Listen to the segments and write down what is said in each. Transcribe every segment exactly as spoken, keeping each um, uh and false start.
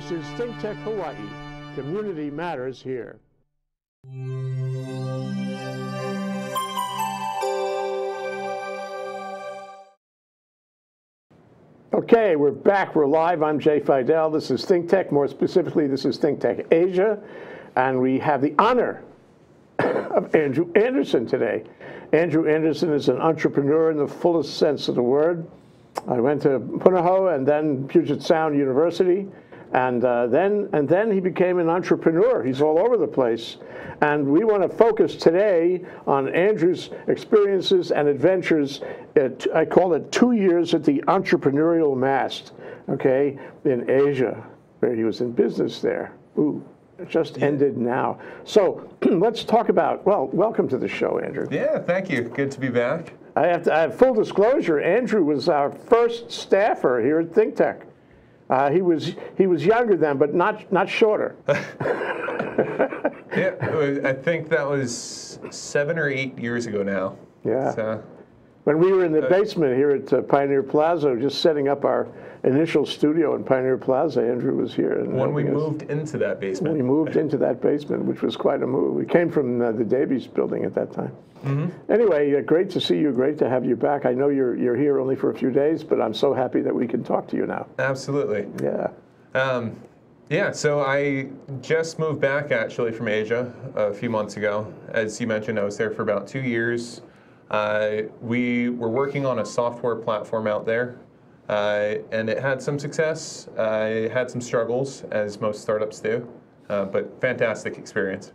This is ThinkTech Hawaii. Community matters here. Okay, we're back. We're live. I'm Jay Fidell. This is ThinkTech. More specifically, this is ThinkTech Asia. And we have the honor of Andrew Anderson today. Andrew Anderson is an entrepreneur in the fullest sense of the word. I went to Punahou and then Puget Sound University. And uh, then and then he became an entrepreneur. He's all over the place. And we want to focus today on Andrew's experiences and adventures at, I call it two years at the entrepreneurial mast, okay, in Asia, where he was in business there. Ooh, it just yeah. ended now. So let's talk about, well, welcome to the show, Andrew. Yeah, thank you. Good to be back. I have, to, I have full disclosure, Andrew was our first staffer here at ThinkTech. Uh, he was he was younger then, but not not shorter. Yeah, was, I think that was seven or eight years ago now. Yeah. So, when we were in the uh, basement here at uh, Pioneer Plaza, just setting up our initial studio in Pioneer Plaza, Andrew was here. And when we us. moved into that basement. When we moved into that basement, which was quite a move. We came from uh, the Davies building at that time. Mm-hmm. Anyway, uh, great to see you. Great to have you back. I know you're you're here only for a few days, but I'm so happy that we can talk to you now. Absolutely. Yeah. Um, yeah. So I just moved back actually from Asia a few months ago. As you mentioned, I was there for about two years. Uh, we were working on a software platform out there, uh, and it had some success. Uh, it had some struggles, as most startups do, uh, but fantastic experience.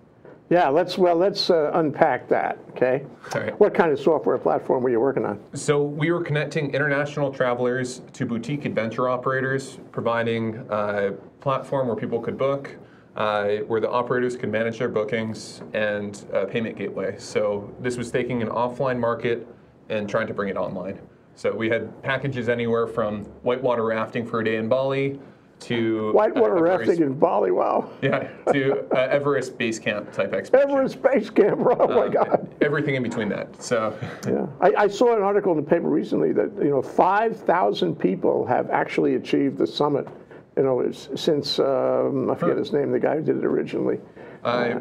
Yeah, let's well, let's uh, unpack that, okay? All right. What kind of software platform were you working on? So we were connecting international travelers to boutique adventure operators, providing a platform where people could book, uh, where the operators could manage their bookings, and a payment gateway. So this was taking an offline market and trying to bring it online. So we had packages anywhere from whitewater rafting for a day in Bali, to whitewater uh, rafting in Bali, wow. Yeah, to uh, Everest Base Camp type expedition. Everest Base Camp, oh my um, God. Everything in between that, so. Yeah, I, I saw an article in the paper recently that, you know, five thousand people have actually achieved the summit, you know, it's, since, um, I forget huh. his name, the guy who did it originally. Uh, uh,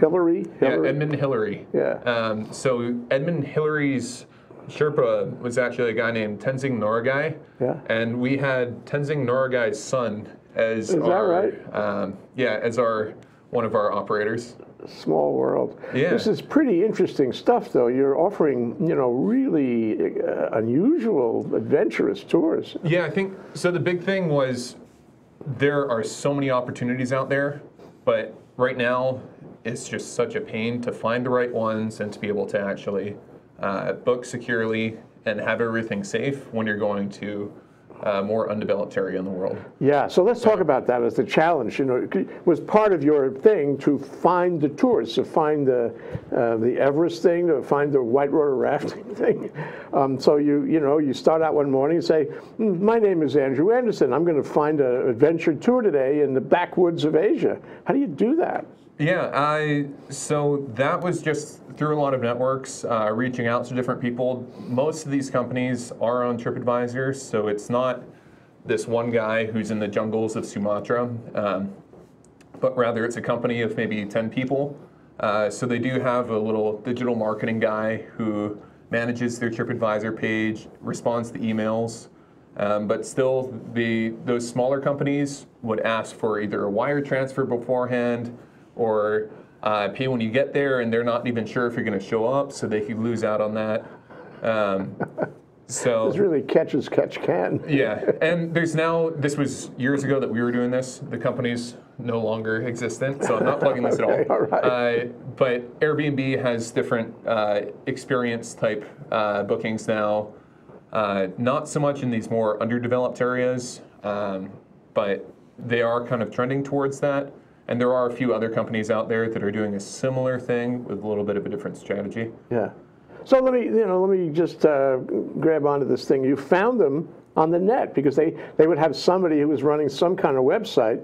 Hillary? Hillary? Yeah, Edmund Hillary. Yeah. Um, so Edmund Hillary's Sherpa was actually a guy named Tenzing Norgay, yeah. and we had Tenzing Norgay's son as Is our, that right? um, yeah, as our one of our operators. Small world. Yeah. This is pretty interesting stuff, though. You're offering, you know, really uh, unusual, adventurous tours. Yeah, I think so. The big thing was there are so many opportunities out there, but right now it's just such a pain to find the right ones and to be able to actually. Uh, book securely and have everything safe when you're going to uh, more undeveloped area in the world. Yeah, so let's talk about that as the challenge. You know, it was part of your thing to find the tours, to find the uh, the Everest thing, to find the whitewater rafting thing. Um, so you you know you start out one morning and say, mm, my name is Andrew Anderson. I'm going to find an adventure tour today in the backwoods of Asia. How do you do that? Yeah, I, so that was just through a lot of networks, uh, reaching out to different people. Most of these companies are on TripAdvisor, so it's not this one guy who's in the jungles of Sumatra, um, but rather it's a company of maybe ten people. Uh, so they do have a little digital marketing guy who manages their TripAdvisor page, responds to emails, um, but still the those smaller companies would ask for either a wire transfer beforehand, or uh, pay when you get there, and they're not even sure if you're going to show up, so they could lose out on that. Um, so it's really catch as catch can. Yeah, and there's now, this was years ago that we were doing this. The company's no longer existent, so I'm not plugging this okay, at all. all right. uh, but Airbnb has different uh, experience type uh, bookings now. Uh, not so much in these more underdeveloped areas, um, but they are kind of trending towards that. And there are a few other companies out there that are doing a similar thing with a little bit of a different strategy. Yeah. So let me, you know, let me just uh, grab onto this thing. You found them on the net because they, they would have somebody who was running some kind of website,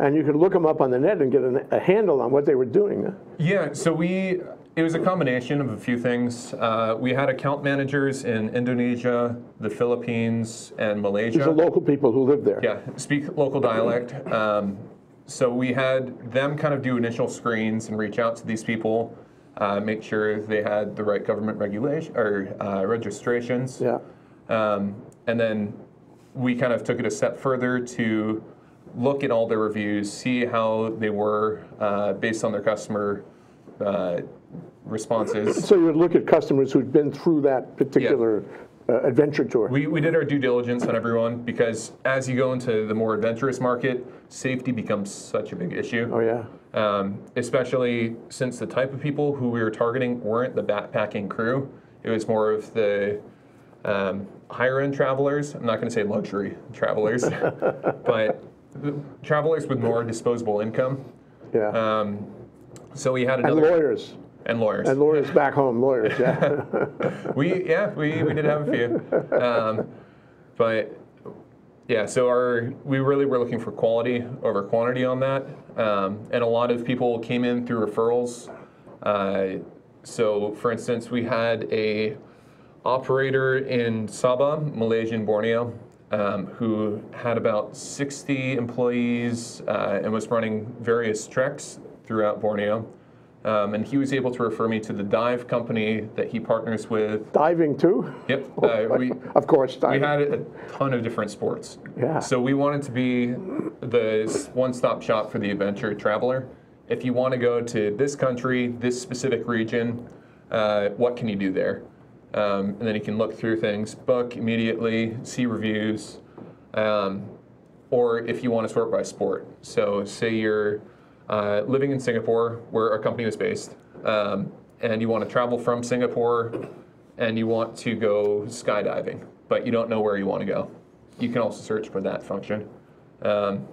and you could look them up on the net and get an, a handle on what they were doing. Yeah. So we It was a combination of a few things. Uh, we had account managers in Indonesia, the Philippines, and Malaysia. These are local people who live there. Yeah, speak local dialect. Um, so we had them kind of do initial screens and reach out to these people, uh, make sure they had the right government regulation or uh, registrations. Yeah. Um, and then we kind of took it a step further to look at all their reviews, see how they were uh, based on their customer Uh, responses. So you would look at customers who'd been through that particular yeah. uh, adventure tour. We, we did our due diligence on everyone, because as you go into the more adventurous market, safety becomes such a big issue. Oh yeah. Um, especially since the type of people who we were targeting weren't the backpacking crew. It was more of the um, higher end travelers. I'm not going to say luxury travelers, but travelers with more disposable income. Yeah. Um, So we had another. And lawyers. And lawyers. And lawyers back home, lawyers, yeah. we, yeah, we, we did have a few. Um, but, yeah, so our we really were looking for quality over quantity on that. Um, and a lot of people came in through referrals. Uh, so, for instance, we had a operator in Sabah, Malaysian Borneo, um, who had about sixty employees uh, and was running various treks throughout Borneo, um, and he was able to refer me to the dive company that he partners with. Diving too? Yep. Oh, uh, we, of course, diving. We had a ton of different sports. Yeah. So we wanted to be the one-stop shop for the adventure traveler. If you want to go to this country, this specific region, uh, what can you do there? Um, and then you can look through things, book immediately, see reviews, um, or if you want to sort by sport. So say you're Uh, living in Singapore, where our company was based, um, and you want to travel from Singapore and you want to go skydiving, but you don't know where you want to go. You can also search for that function. Um,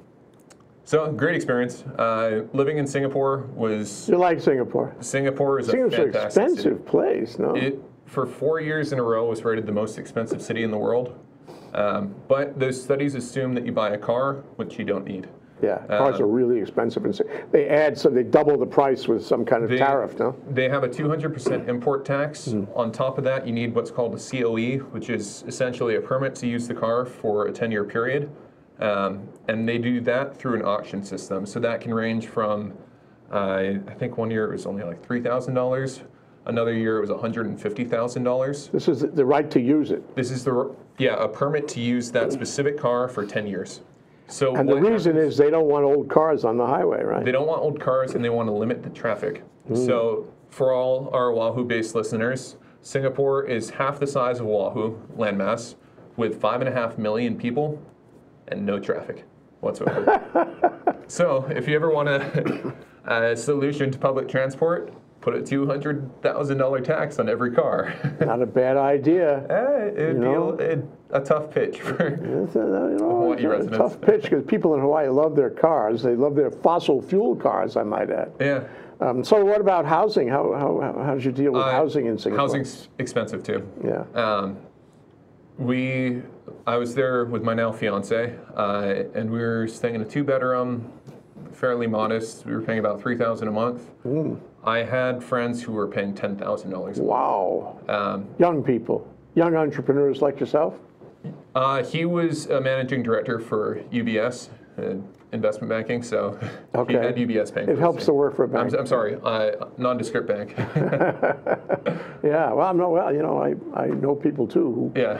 so, great experience. Uh, living in Singapore was... You like Singapore. Singapore is Singapore's a fantastic an expensive city. place, no? It, for four years in a row, was rated the most expensive city in the world. Um, but those studies assume that you buy a car, which you don't need. Yeah, cars um, are really expensive. And they add, so they double the price with some kind of they, tariff, no? They have a two hundred percent import tax. Mm. On top of that, you need what's called a C O E, which is essentially a permit to use the car for a ten-year period. Um, and they do that through an auction system. So that can range from, uh, I think one year it was only like three thousand dollars. Another year it was one hundred fifty thousand dollars. This is the right to use it. This is the, yeah, a permit to use that specific car for ten years. So and the reason happens, is they don't want old cars on the highway, right? They don't want old cars, and they want to limit the traffic. Mm. So for all our Oahu-based listeners, Singapore is half the size of Oahu landmass, with five and a half million people, and no traffic whatsoever. So if you ever want a, a solution to public transport, put a two hundred thousand dollar tax on every car. Not a bad idea. Eh, it'd you know? be a, a tough pitch for it's a, you know, Hawaii it's a residents. Tough pitch, because people in Hawaii love their cars. They love their fossil fuel cars, I might add. Yeah. Um, so what about housing? How how how did you deal with uh, housing in Singapore? Housing's expensive too. Yeah. Um, we I was there with my now fiance, uh, and we were staying in a two bedroom, fairly modest. We were paying about three thousand a month. Mm. I had friends who were paying ten thousand dollars. Wow. Um, young people, young entrepreneurs like yourself? Uh, he was a managing director for U B S, uh, investment banking, so okay. he had U B S paying. It helps to work for a bank. I'm, I'm sorry, uh, nondescript bank. Yeah, well, I'm not, well, you know, I, I know people too. Who yeah.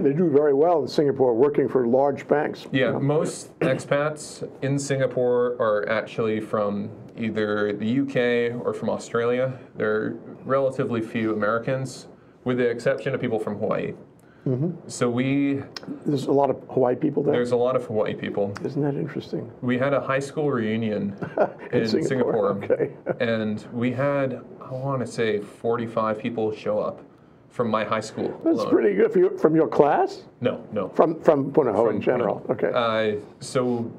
They do very well in Singapore working for large banks. Yeah, you know? Most expats in Singapore are actually from either the U K or from Australia. There are relatively few Americans, with the exception of people from Hawaii. Mm-hmm. So we... There's a lot of Hawaii people there? There's a lot of Hawaii people. Isn't that interesting? We had a high school reunion in, in Singapore, Singapore okay. and we had, I want to say, forty-five people show up from my high school That's alone. Pretty good. For you, from your class? No, no. From, from Punahou from in general? Punahou. Okay. Uh, so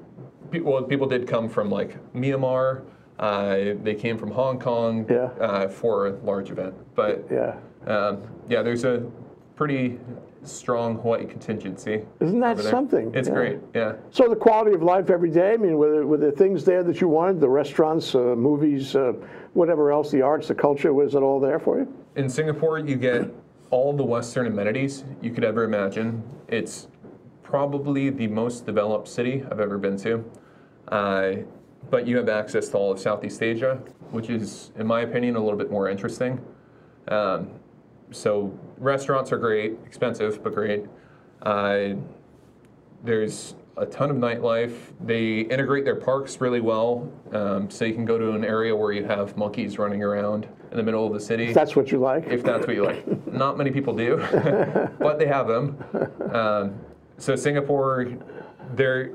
well, people did come from, like, Myanmar. Uh, they came from Hong Kong yeah. uh, for a large event, but yeah, um, yeah, there's a pretty strong Hawaii contingency. Isn't that something? It's yeah. great, yeah. So the quality of life every day, I mean, were there, were there things there that you wanted? The restaurants, uh, movies, uh, whatever else, the arts, the culture, was it all there for you? In Singapore, you get all the Western amenities you could ever imagine. It's probably the most developed city I've ever been to. Uh, but you have access to all of Southeast Asia, which is, in my opinion, a little bit more interesting. Um, so restaurants are great, expensive, but great. Uh, there's a ton of nightlife. They integrate their parks really well, um, so you can go to an area where you have monkeys running around in the middle of the city. If that's what you like. If that's what you like. Not many people do, but they have them. Um, so Singapore, they're...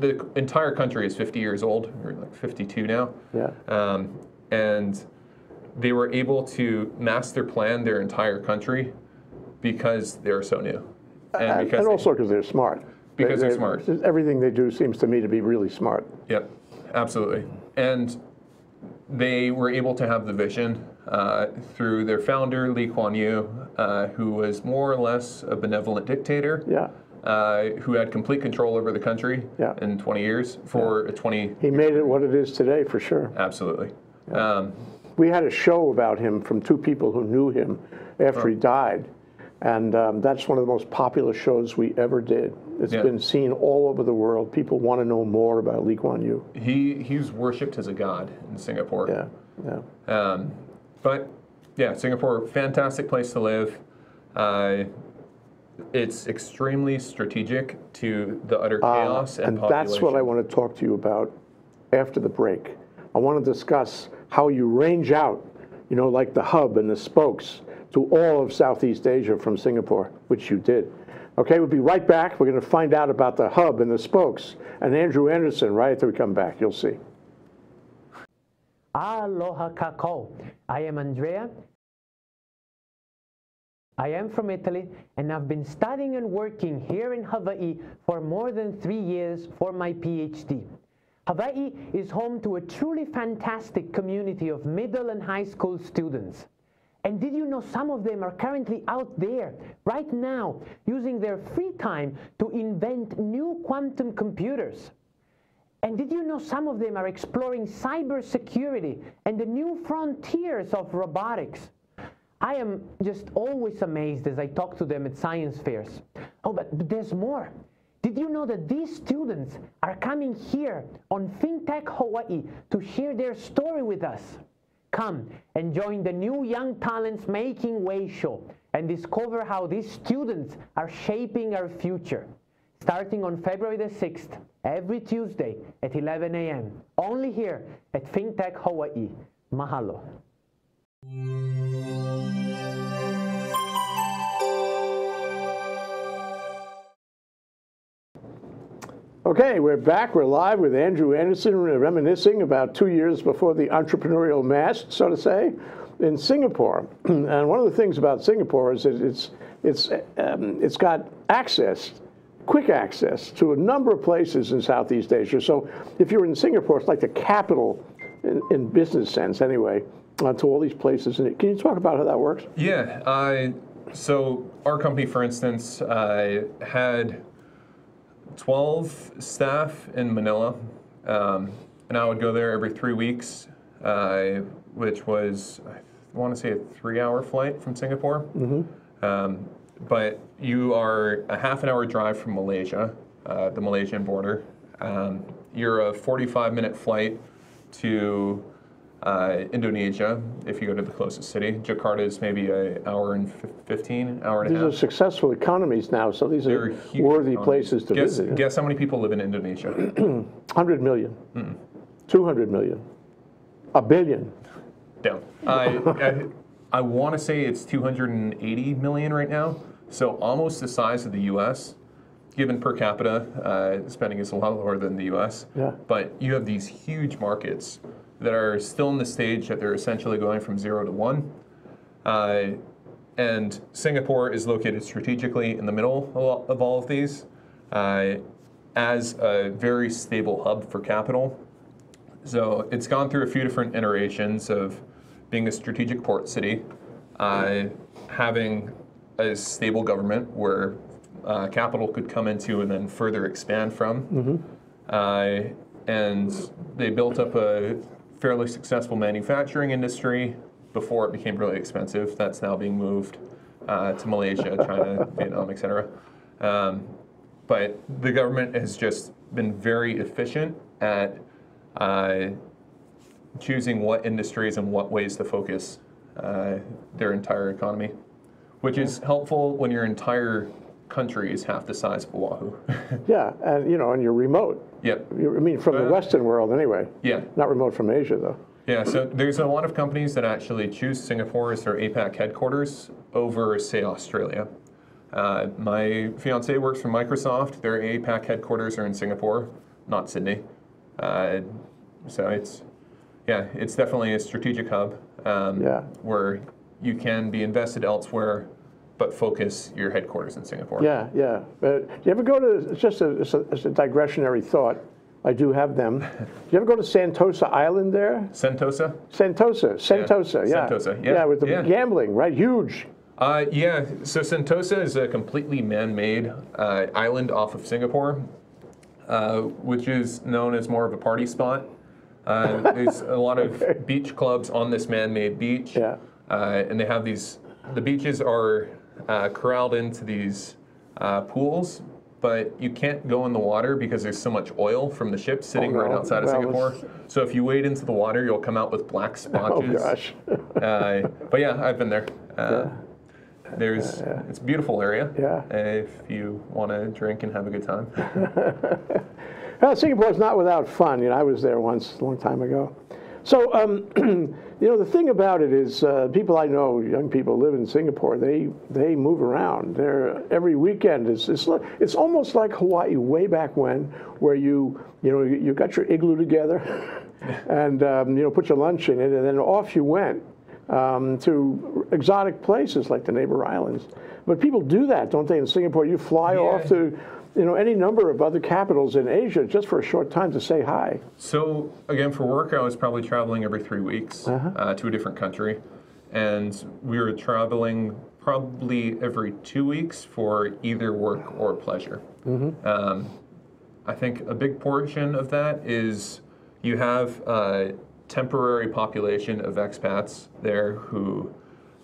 The entire country is fifty years old, or like fifty-two now, yeah. um, and they were able to master plan their entire country because they're so new. And, uh, because and also because they, they're smart. Because they, they're, they're smart. Everything they do seems to me to be really smart. Yep, absolutely. And they were able to have the vision uh, through their founder, Lee Kuan Yew, uh, who was more or less a benevolent dictator. Yeah. Uh, who had complete control over the country yeah. in twenty years for yeah. a twenty. He made it what it is today, for sure. Absolutely. Yeah. Um, we had a show about him from two people who knew him after oh. he died, and um, that's one of the most popular shows we ever did. It's yeah. been seen all over the world. People want to know more about Lee Kuan Yew. He he's worshipped as a god in Singapore. Yeah, yeah. Um, but yeah, Singapore, fantastic place to live. Uh, It's extremely strategic to the utter chaos uh, and, and population. And that's what I want to talk to you about after the break. I want to discuss how you range out, you know, like the hub and the spokes to all of Southeast Asia from Singapore, which you did. Okay, we'll be right back. We're going to find out about the hub and the spokes and Andrew Anderson right after we come back. You'll see. Aloha kako. I am Andrea. I am from Italy, and I've been studying and working here in Hawaii for more than three years for my PhD. Hawaii is home to a truly fantastic community of middle and high school students. And did you know some of them are currently out there, right now, using their free time to invent new quantum computers? And did you know some of them are exploring cybersecurity and the new frontiers of robotics? I am just always amazed as I talk to them at science fairs. Oh, but there's more. Did you know that these students are coming here on ThinkTech Hawaii to share their story with us? Come and join the new Young Talents Making Way show and discover how these students are shaping our future. Starting on February the sixth, every Tuesday at eleven A M, only here at ThinkTech Hawaii. Mahalo. Okay, we're back. We're live with Andrew Anderson, reminiscing about two years before the entrepreneurial mast, so to say, in Singapore. And one of the things about Singapore is that it's it's um, it's got access, quick access to a number of places in Southeast Asia. So if you're in Singapore, it's like the capital, in, in business sense, anyway. Uh, to all these places. And can you talk about how that works? Yeah. Uh, so our company, for instance, uh, had twelve staff in Manila, um, and I would go there every three weeks, uh, which was, I want to say, a three-hour flight from Singapore. Mm-hmm. um, but you are a half an hour drive from Malaysia, uh, the Malaysian border. Um, you're a forty-five minute flight to Uh, Indonesia, if you go to the closest city. Jakarta is maybe an hour and fifteen, hour and a half. These are successful economies now, so these They're are worthy economies. places to guess, visit. Guess how many people live in Indonesia? one hundred million. Mm-mm. two hundred million. A billion. Down. I, I, I want to say it's two hundred eighty million right now, so almost the size of the U S Given per capita, uh, spending is a lot lower than the U S Yeah. But you have these huge markets that are still in the stage that they're essentially going from zero to one. Uh, and Singapore is located strategically in the middle of all of these uh, as a very stable hub for capital. So it's gone through a few different iterations of being a strategic port city, uh, having a stable government where uh, capital could come into and then further expand from. Mm-hmm. uh, and they built up a fairly successful manufacturing industry before it became really expensive. That's now being moved uh, to Malaysia, China, Vietnam, et cetera. Um, but the government has just been very efficient at uh, choosing what industries and what ways to focus uh, their entire economy, which yeah. is helpful when your entire country is half the size of Oahu. Yeah, and you know, and you're remote. Yep. I mean, from uh, the Western world anyway. Yeah. Not remote from Asia, though. Yeah, so there's a lot of companies that actually choose Singapore as their APAC headquarters over, say, Australia. Uh, my fiance works for Microsoft. Their APAC headquarters are in Singapore, not Sydney. Uh, so it's, yeah, it's definitely a strategic hub um, yeah. where you can be invested elsewhere, but focus your headquarters in Singapore. Yeah, yeah. Uh, do you ever go to, it's just a, it's a, it's a digressionary thought. I do have them. Do you ever go to Sentosa Island there? Sentosa? Sentosa. Sentosa, yeah. Sentosa, yeah. Yeah, with the yeah. gambling, right? Huge. Uh, yeah, so Sentosa is a completely man-made uh, island off of Singapore, uh, which is known as more of a party spot. Uh, there's a lot of okay. beach clubs on this man-made beach, yeah. uh, and they have these, the beaches are uh, corralled into these uh, pools, but you can't go in the water because there's so much oil from the ship sitting oh, no. right outside of well, Singapore. It's... So if you wade into the water, you'll come out with black splotches. Oh, gosh. uh, but yeah, I've been there. Uh, yeah. There's, uh, yeah. It's a beautiful area yeah. if you want to drink and have a good time. Well, Singapore's not without fun. You know, I was there once a long time ago. So, um, you know, the thing about it is uh, people I know, young people live in Singapore, they, they move around. They're, every weekend, is, it's, it's almost like Hawaii way back when, where you, you know, you got your igloo together and, um, you know, put your lunch in it, and then off you went um, to exotic places like the neighbor islands. But people do that, don't they, in Singapore? You fly yeah. off to... you know, any number of other capitals in Asia just for a short time to say hi. So, again, for work, I was probably traveling every three weeks uh-huh. uh, to a different country. And we were traveling probably every two weeks for either work or pleasure. Mm-hmm. um, I think a big portion of that is you have a temporary population of expats there who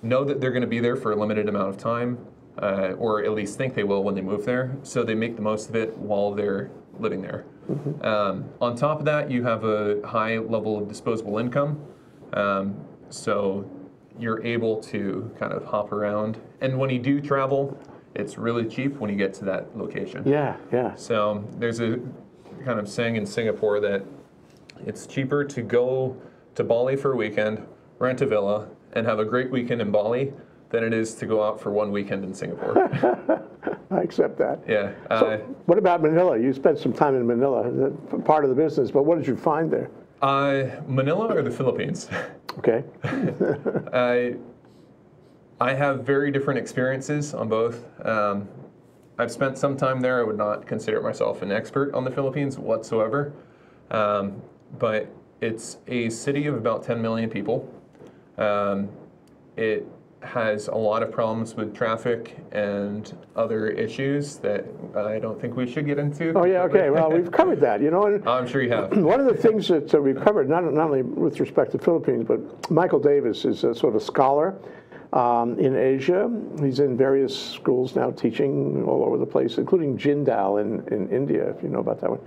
know that they're going to be there for a limited amount of time. Uh, or at least think they will when they move there, so they make the most of it while they're living there. Mm-hmm. um, on top of that, you have a high level of disposable income, um, so you're able to kind of hop around. And when you do travel, it's really cheap when you get to that location. Yeah, yeah. So there's a kind of saying in Singapore that it's cheaper to go to Bali for a weekend, rent a villa, and have a great weekend in Bali than it is to go out for one weekend in Singapore. I accept that. Yeah. Uh, so what about Manila? You spent some time in Manila, part of the business, but what did you find there? Uh, Manila or the Philippines? Okay. I, I have very different experiences on both. Um, I've spent some time there. I would not consider myself an expert on the Philippines whatsoever, um, but it's a city of about ten million people. Um, it has a lot of problems with traffic and other issues that I don't think we should get into. Oh yeah, okay. Well, we've covered that, you know. And I'm sure you have. One of the things that uh, we've covered, not, not only with respect to Philippines, but Michael Davis is a sort of scholar um, in Asia. He's in various schools now teaching all over the place, including Jindal in, in India, if you know about that one.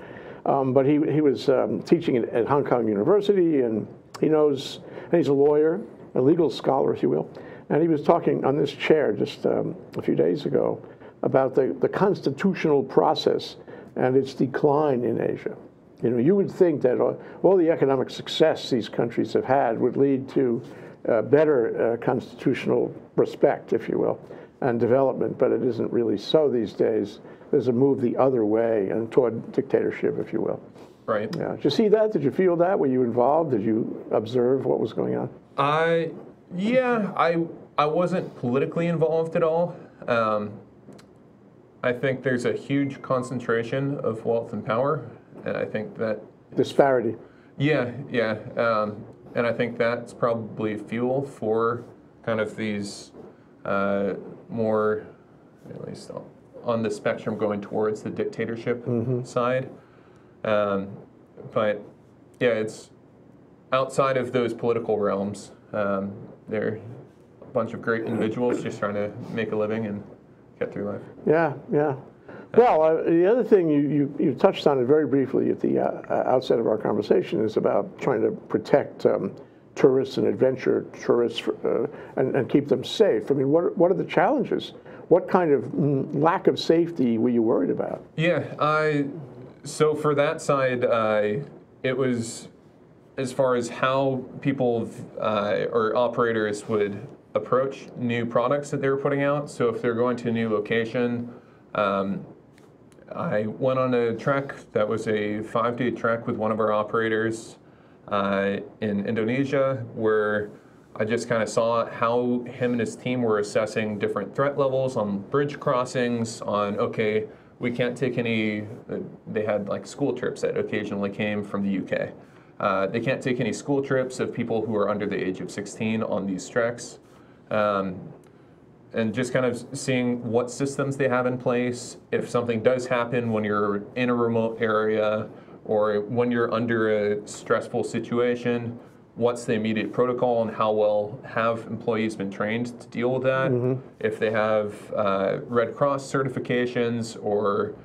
Um, but he, he was um, teaching at, at Hong Kong University, and he knows, and he's a lawyer, a legal scholar, if you will. And he was talking on this chair just um, a few days ago about the, the constitutional process and its decline in Asia. You know, you would think that all, all the economic success these countries have had would lead to uh, better uh, constitutional respect, if you will, and development, but it isn't really so these days. There's a move the other way and toward dictatorship, if you will. Right. Yeah. Did you see that? Did you feel that? Were you involved? Did you observe what was going on? I... Yeah, I I wasn't politically involved at all. Um, I think there's a huge concentration of wealth and power, and I think that disparity. Yeah, yeah, um, and I think that's probably fuel for kind of these uh, more, at least on the spectrum, going towards the dictatorship mm-hmm. side. Um, but yeah, it's outside of those political realms. Um, they're a bunch of great individuals just trying to make a living and get through life. Yeah, yeah. Well, uh, the other thing you, you, you touched on it very briefly at the uh, outset of our conversation is about trying to protect um, tourists and adventure tourists for, uh, and, and keep them safe. I mean, what, what are the challenges? What kind of mm, lack of safety were you worried about? Yeah, I, so for that side, uh, it was as far as how people uh, or operators would approach new products that they were putting out. So if they're going to a new location, um, I went on a trek that was a five-day trek with one of our operators uh, in Indonesia, where I just kind of saw how him and his team were assessing different threat levels on bridge crossings, on, okay, we can't take any, uh, they had like school trips that occasionally came from the U K. Uh, they can't take any school trips of people who are under the age of sixteen on these treks. Um, and just kind of seeing what systems they have in place. If something does happen when you're in a remote area or when you're under a stressful situation, what's the immediate protocol and how well have employees been trained to deal with that? Mm-hmm. If they have uh, Red Cross certifications or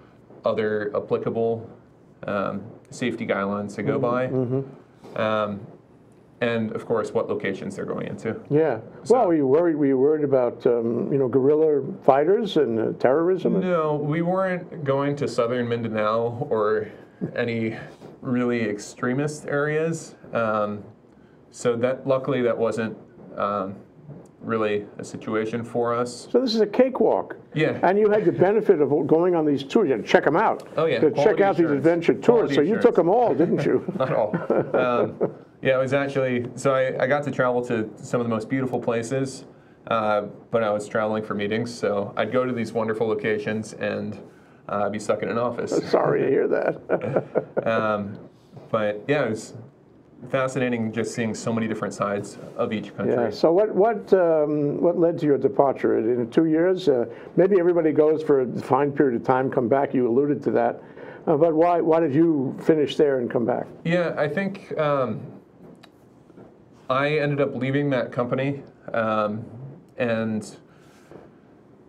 other applicable um, safety guidelines to go mm-hmm. by. Mm-hmm. um, And of course, what locations they're going into. Yeah. So, well, were you worried? Were you worried about um, you know guerrilla fighters and uh, terrorism? No, we weren't going to southern Mindanao or any really extremist areas. Um, so that luckily that wasn't um, really a situation for us. So this is a cakewalk. Yeah. And you had the benefit of going on these tours. You had to check them out. Oh yeah. To check out these adventure tours. So you took them all, didn't you? Not all. Um, Yeah, it was actually, so I, I got to travel to some of the most beautiful places, uh, but I was traveling for meetings, so I'd go to these wonderful locations and uh, be stuck in an office. Sorry to hear that. um, but yeah, it was fascinating just seeing so many different sides of each country. Yeah, so what, what, um, what led to your departure? In two years, uh, maybe everybody goes for a defined period of time, come back, you alluded to that, uh, but why, why did you finish there and come back? Yeah, I think... Um, I ended up leaving that company, um, and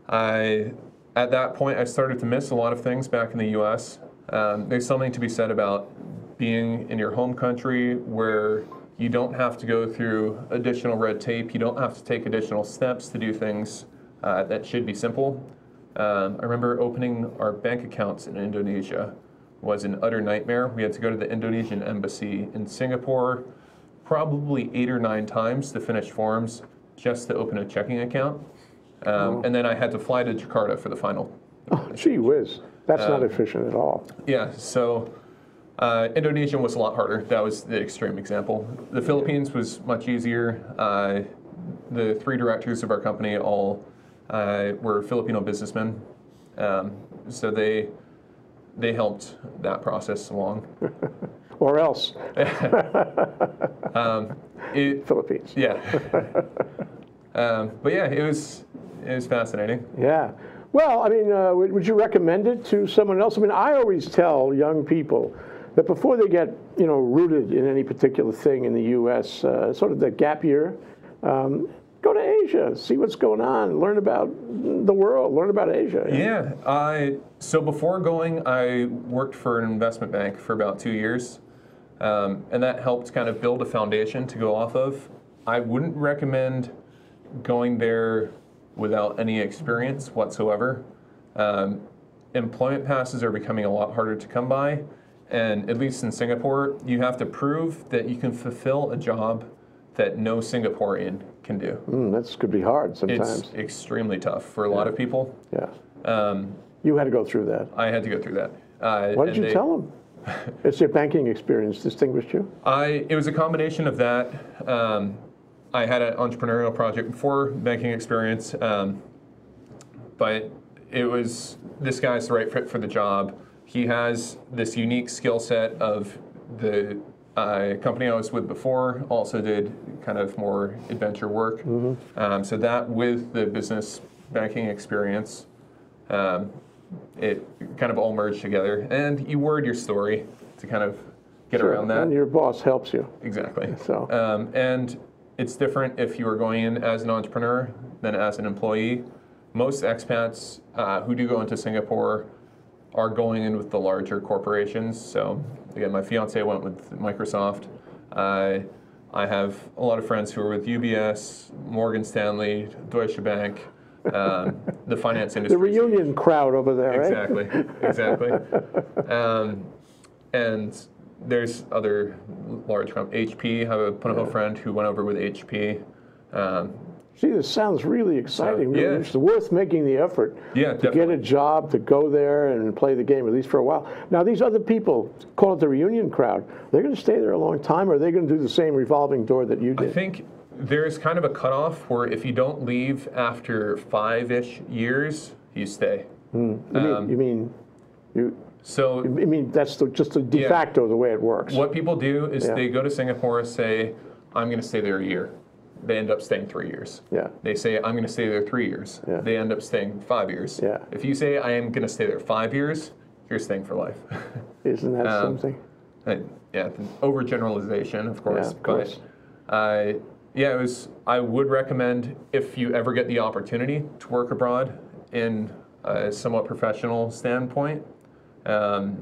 I, at that point, I started to miss a lot of things back in the U S Um, there's something to be said about being in your home country where you don't have to go through additional red tape, you don't have to take additional steps to do things uh, that should be simple. Um, I remember opening our bank accounts in Indonesia was an utter nightmare. We had to go to the Indonesian embassy in Singapore probably eight or nine times to finish forms just to open a checking account. Um, oh. And then I had to fly to Jakarta for the final. Oh, gee whiz. That's um, not efficient at all. Yeah, so uh, Indonesian was a lot harder. That was the extreme example. The Philippines was much easier. Uh, the three directors of our company all uh, were Filipino businessmen. Um, so they, they helped that process along. Or else. um, it, Philippines. Yeah. um, but yeah, it was it was fascinating. Yeah. Well, I mean, uh, would, would you recommend it to someone else? I mean, I always tell young people that before they get you know rooted in any particular thing in the U S, uh, sort of the gap year, um, go to Asia, see what's going on, learn about the world, learn about Asia. Yeah. yeah I so before going, I worked for an investment bank for about two years. Um, and that helped kind of build a foundation to go off of. I wouldn't recommend going there without any experience whatsoever. Um, employment passes are becoming a lot harder to come by, and at least in Singapore, you have to prove that you can fulfill a job that no Singaporean can do. Mm, that could be hard sometimes. It's extremely tough for a yeah. lot of people. Yeah. Um, you had to go through that. I had to go through that. Uh, what did you they, tell them? Has your banking experience distinguished you? I, it was a combination of that. Um, I had an entrepreneurial project before banking experience, um, but it was this guy's the right fit for the job. He has this unique skill set of the uh, company I was with before, also did kind of more adventure work. Mm-hmm. um, so that with the business banking experience. Um, it kind of all merged together. And you word your story to kind of get sure. around that. And your boss helps you. Exactly. So. Um, and it's different if you are going in as an entrepreneur than as an employee. Most expats uh, who do go into Singapore are going in with the larger corporations. So again, my fiance went with Microsoft. Uh, I have a lot of friends who are with U B S, Morgan Stanley, Deutsche Bank, um, the finance industry. The reunion crowd over there, exactly, right? Exactly, exactly. Um, and there's other large companies. H P, I have a Punahou yeah. friend who went over with H P. Um, Gee, this sounds really exciting. So, yeah. It's worth making the effort yeah, to definitely. get a job, to go there and play the game, at least for a while. Now, these other people, call it the reunion crowd, they're going to stay there a long time, or are they going to do the same revolving door that you did? I think there's kind of a cutoff where if you don't leave after five-ish years, you stay. Mm. You, um, mean, you mean... you? So, I mean, that's the, just the de yeah. facto the way it works. What people do is yeah. they go to Singapore, say, I'm going to stay there a year. They end up staying three years. Yeah. They say, I'm going to stay there three years. Yeah. They end up staying five years. Yeah. If you say, I am going to stay there five years, you're staying for life. Isn't that um, something? I, yeah, an overgeneralization, of course. Yeah, of course. But, uh, yeah, it was, I would recommend, if you ever get the opportunity to work abroad in a somewhat professional standpoint, um,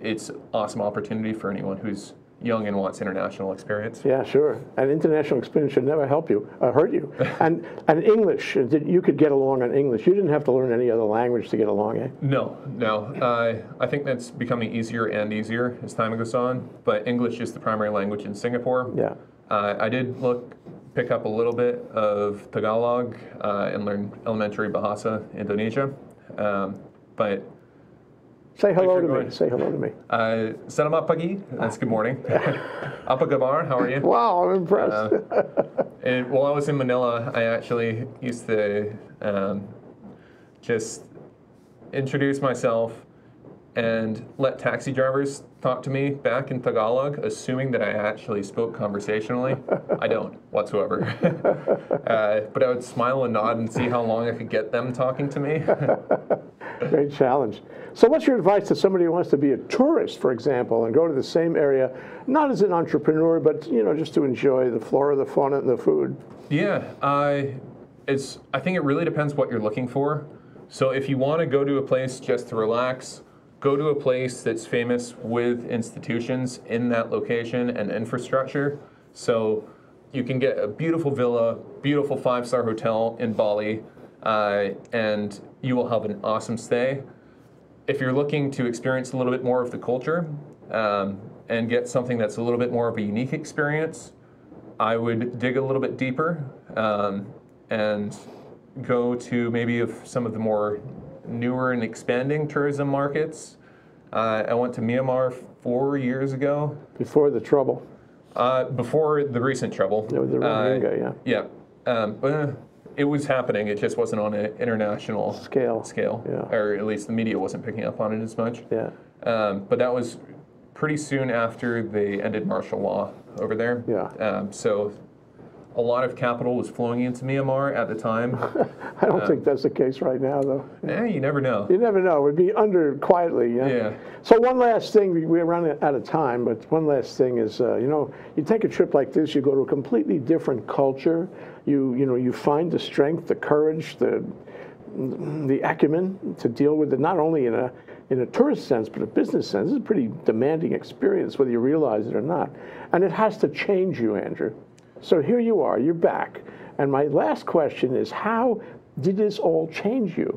it's an awesome opportunity for anyone who's young and wants international experience. Yeah, sure. And international experience should never help you, uh, hurt you. And and English, you could get along on English. You didn't have to learn any other language to get along, eh? No, no. Uh, I think that's becoming easier and easier as time goes on. But English is the primary language in Singapore. Yeah. Uh, I did look, pick up a little bit of Tagalog uh, and learn elementary Bahasa Indonesia, um, but. Say hello to going, me. Say hello to me. Selamat pagi. That's good morning. Apa kabar? How are you? Wow, I'm impressed. Uh, and while I was in Manila, I actually used to um, just introduce myself and let taxi drivers talk to me back in Tagalog, assuming that I actually spoke conversationally. I don't whatsoever. uh, but I would smile and nod and see how long I could get them talking to me. Great challenge. So what's your advice to somebody who wants to be a tourist, for example, and go to the same area, not as an entrepreneur, but you know, just to enjoy the flora, the fauna, and the food? Yeah, I, it's, I think it really depends what you're looking for. So if you want to go to a place just to relax, go to a place that's famous with institutions in that location and infrastructure. So you can get a beautiful villa, beautiful five-star hotel in Bali, uh, and you will have an awesome stay. If you're looking to experience a little bit more of the culture um, and get something that's a little bit more of a unique experience, I would dig a little bit deeper um, and go to maybe of some of the more newer and expanding tourism markets. Uh, I went to Myanmar four years ago. Before the trouble. Uh, before the recent trouble. The Rohingya, uh, yeah. Yeah. Um, uh, It was happening. It just wasn't on an international scale, scale, yeah. or at least the media wasn't picking up on it as much. Yeah. Um, but that was pretty soon after they ended martial law over there. Yeah. Um, so a lot of capital was flowing into Myanmar at the time. I don't um, think that's the case right now, though. Yeah, you never know. You never know. It would be under quietly. Yeah. yeah. So one last thing. We're running out of time, but one last thing is, uh, you know, you take a trip like this, you go to a completely different culture. You, you know, you find the strength, the courage, the the acumen to deal with it, not only in a in a tourist sense, but a business sense. It's a pretty demanding experience, whether you realize it or not. And it has to change you, Andrew. So here you are, you're back. And my last question is, how did this all change you?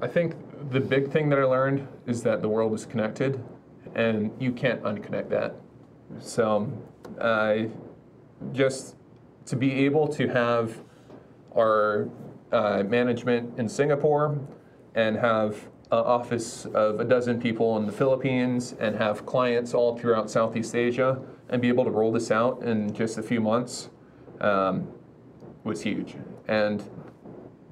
I think the big thing that I learned is that the world is connected, and you can't unconnect that. So I just... to be able to have our uh, management in Singapore and have an office of a dozen people in the Philippines and have clients all throughout Southeast Asia and be able to roll this out in just a few months um, was huge. And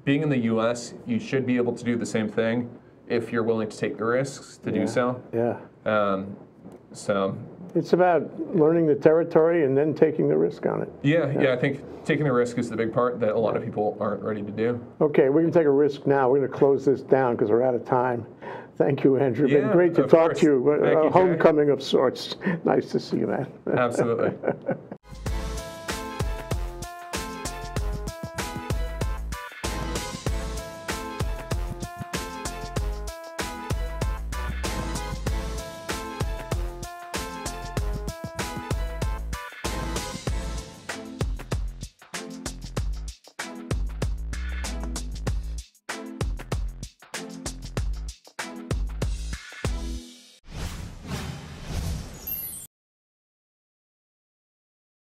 being in the U S, you should be able to do the same thing if you're willing to take the risks to yeah. do so. Yeah. Um, so It's about learning the territory and then taking the risk on it. Yeah, yeah, yeah, I think taking the risk is the big part that a lot of people aren't ready to do. Okay, we're going to take a risk now. We're going to close this down because we're out of time. Thank you, Andrew. Yeah, been great to talk course. to you. Thank a you, homecoming Jay. of sorts. Nice to see you, man. Absolutely.